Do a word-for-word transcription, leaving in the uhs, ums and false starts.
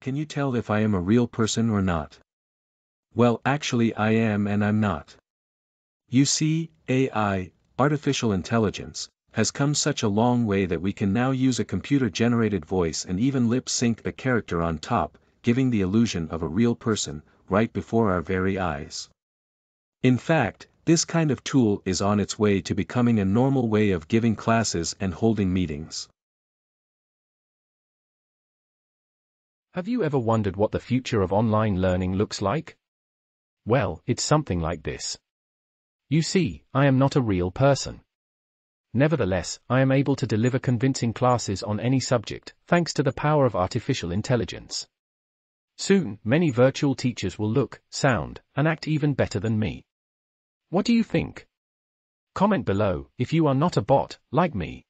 Can you tell if I am a real person or not? Well, actually I am and I'm not. You see, A I, artificial intelligence, has come such a long way that we can now use a computer-generated voice and even lip-sync the character on top, giving the illusion of a real person, right before our very eyes. In fact, this kind of tool is on its way to becoming a normal way of giving classes and holding meetings. Have you ever wondered what the future of online learning looks like? Well, it's something like this. You see, I am not a real person. Nevertheless, I am able to deliver convincing classes on any subject, thanks to the power of artificial intelligence. Soon, many virtual teachers will look, sound, and act even better than me. What do you think? Comment below if you are not a bot, like me.